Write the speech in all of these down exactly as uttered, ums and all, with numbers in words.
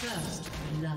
First blood.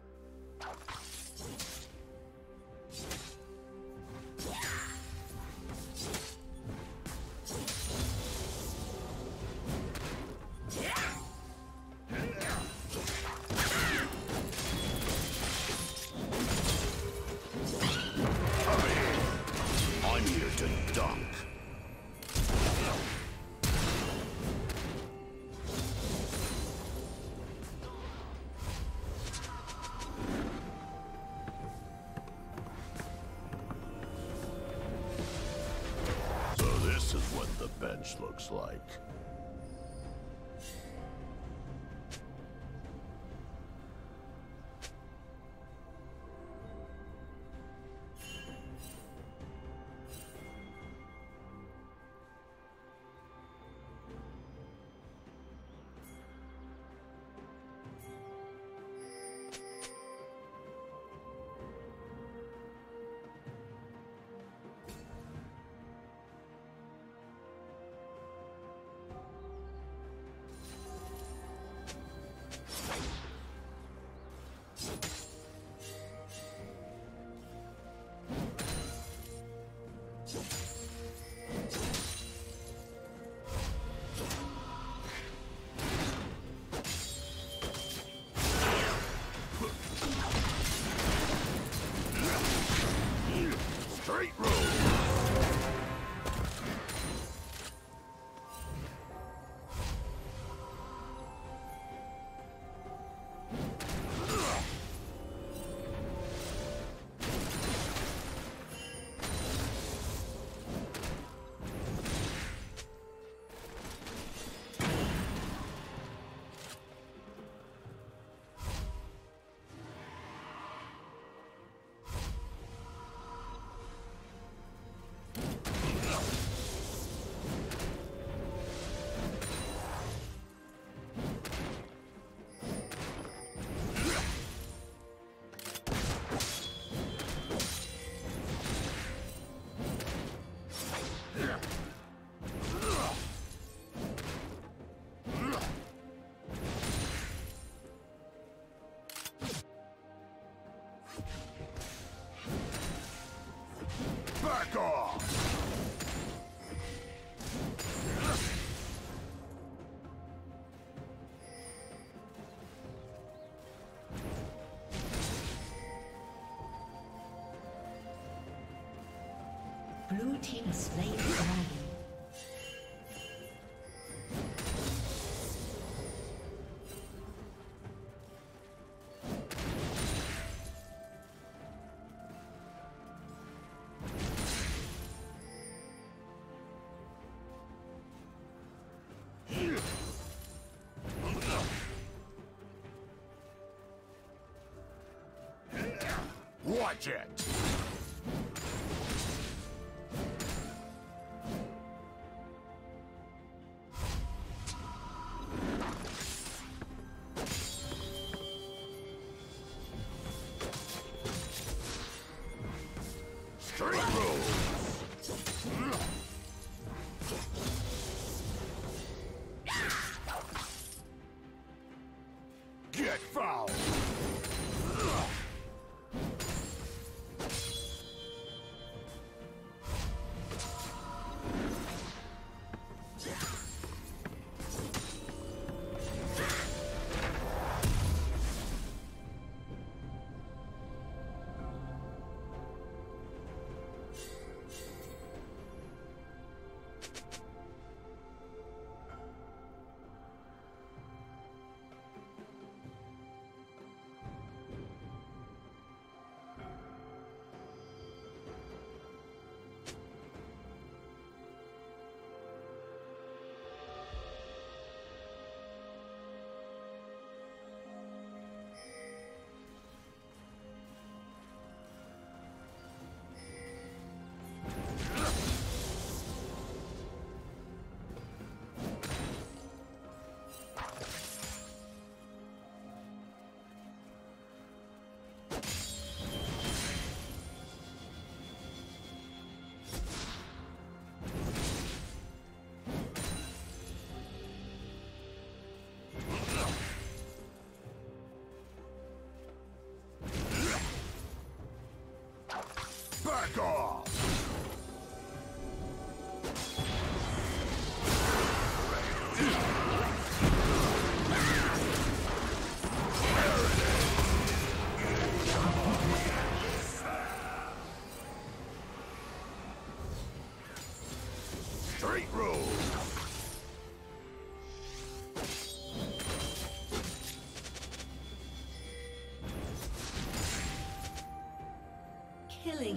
Looks like. Blue team is slain the dragon. Watch it!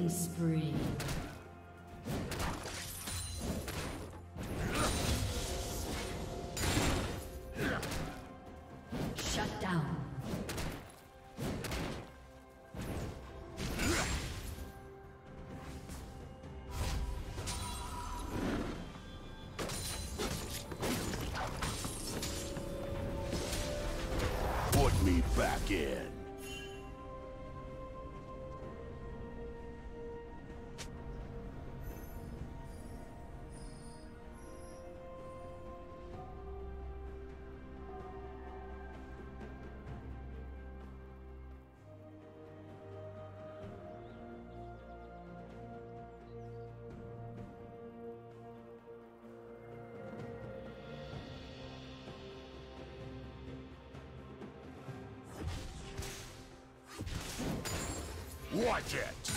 Killing spree. Watch it!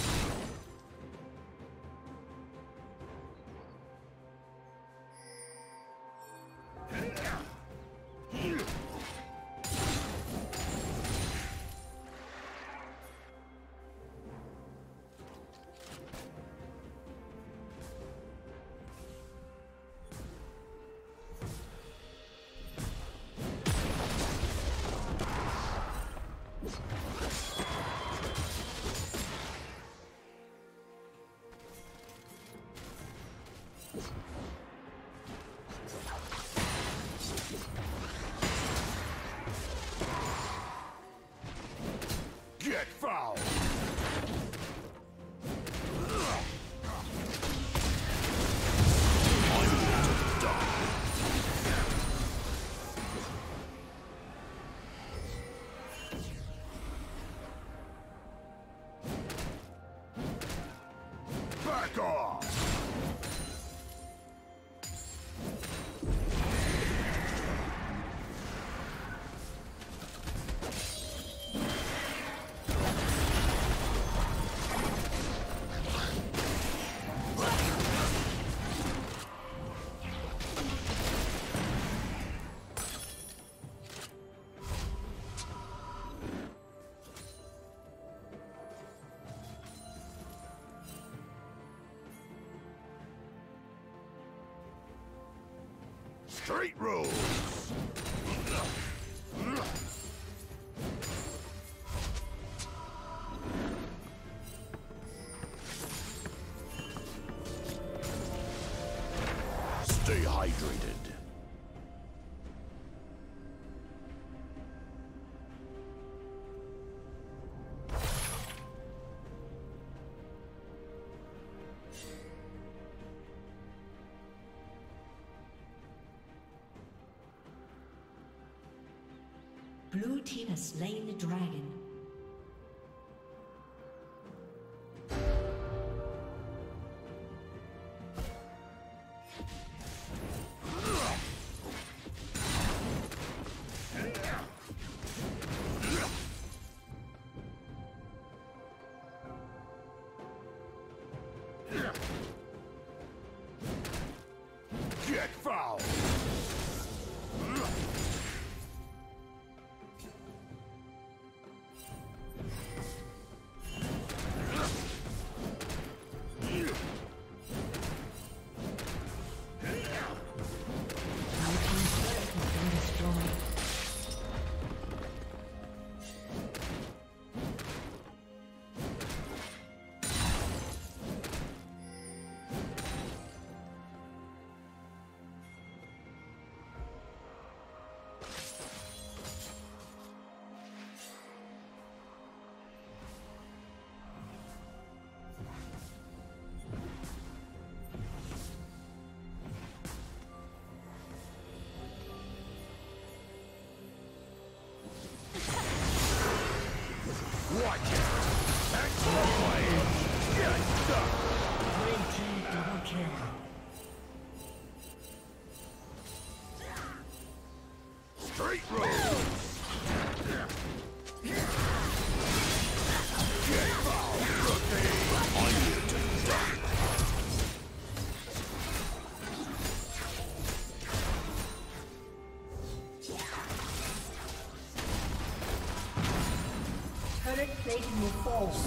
Straight road. Stay hydrated. Blue team has slain the dragon. Get foul! Plating will fall soon.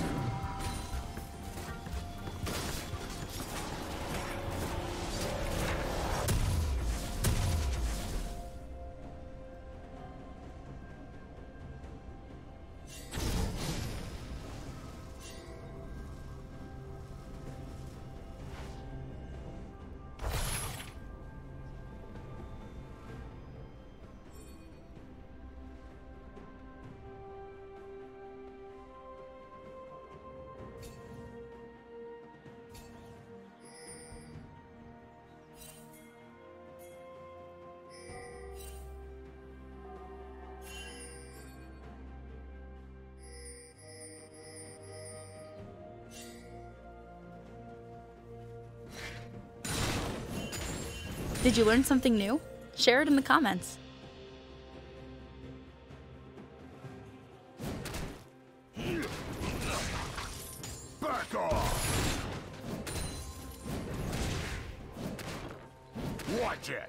Did you learn something new? Share it in the comments. Back off! Watch it!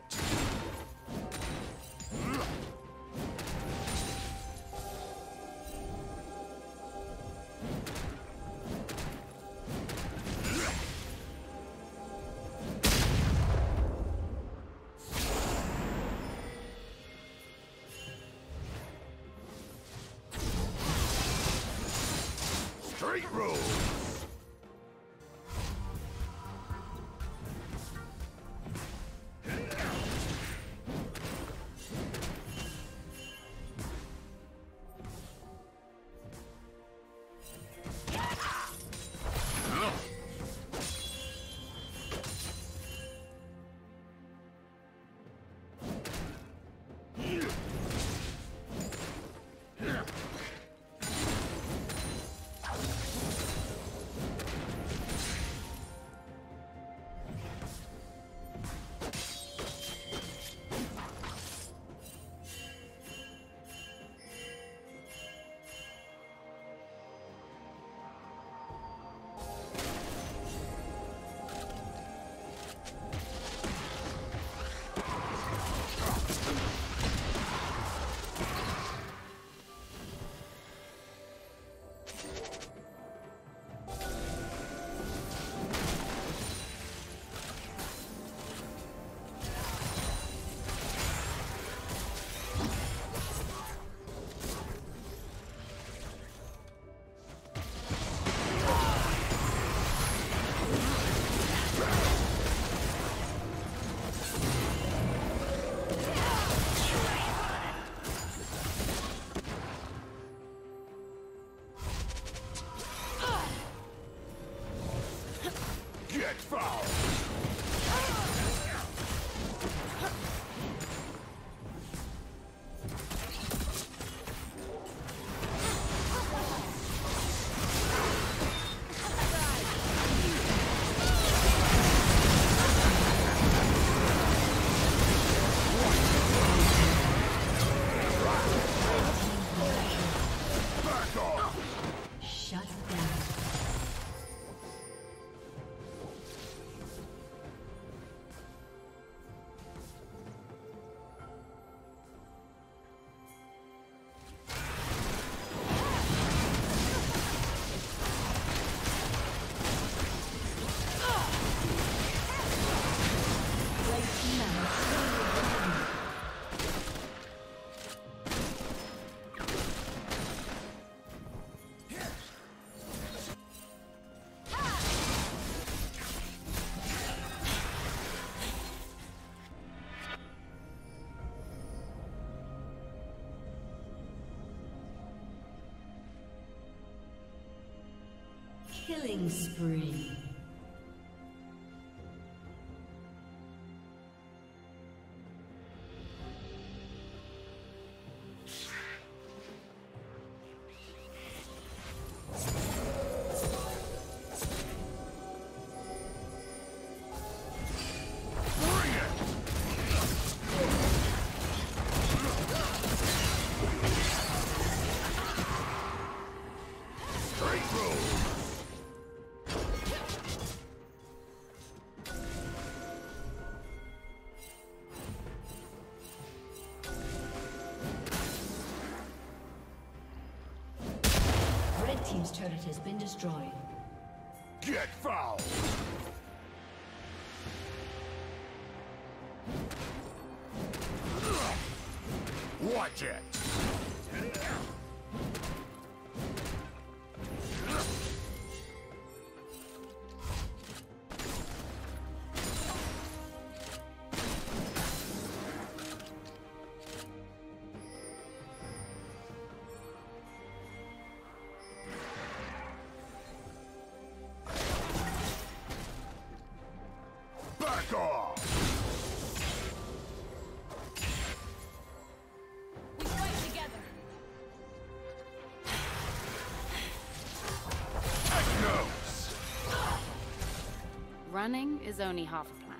Straight road. Killing spree. Team's turret has been destroyed. Get fouled! Watch it! Running is only half a plan.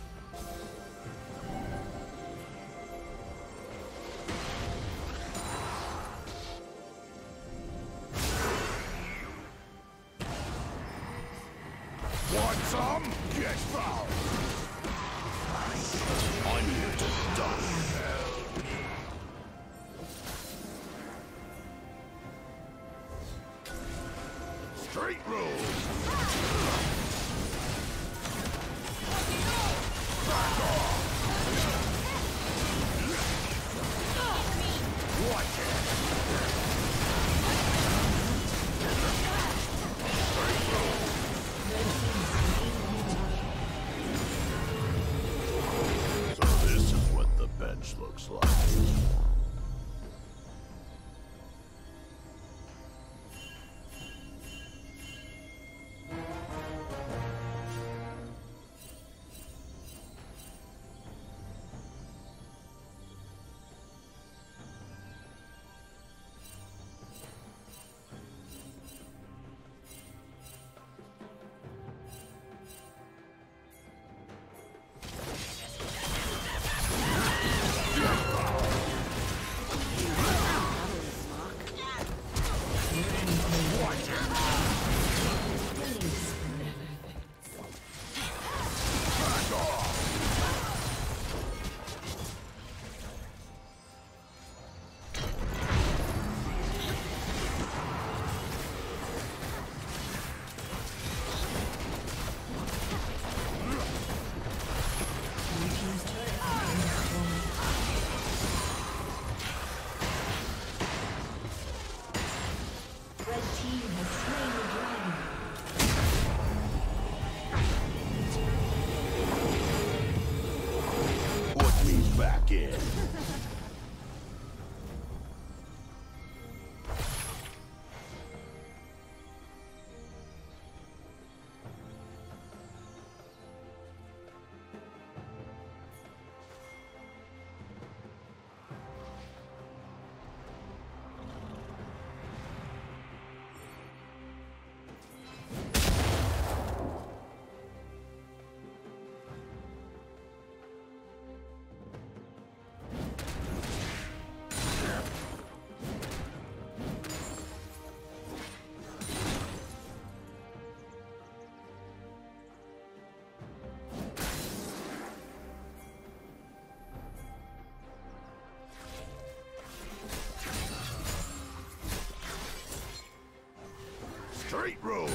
Straight road!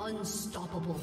Unstoppable.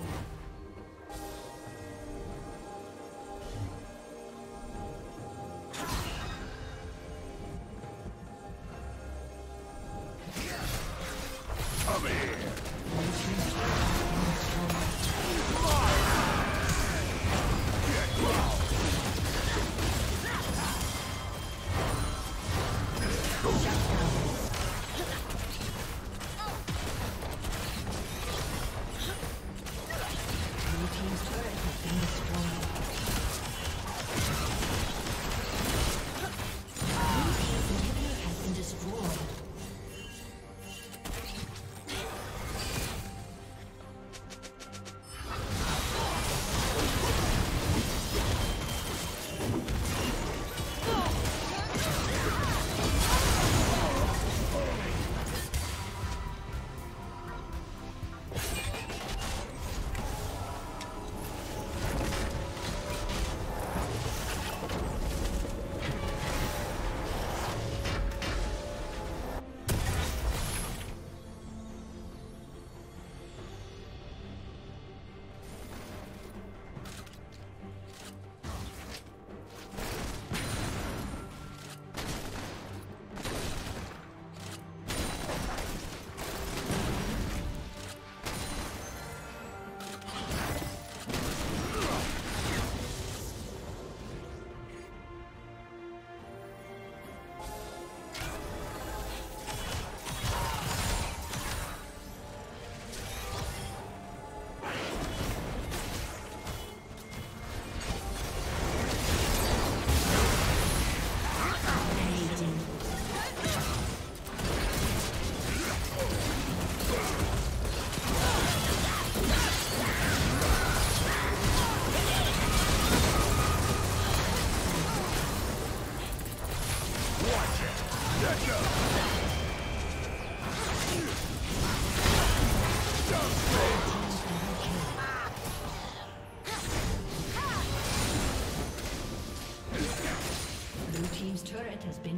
team's turret has been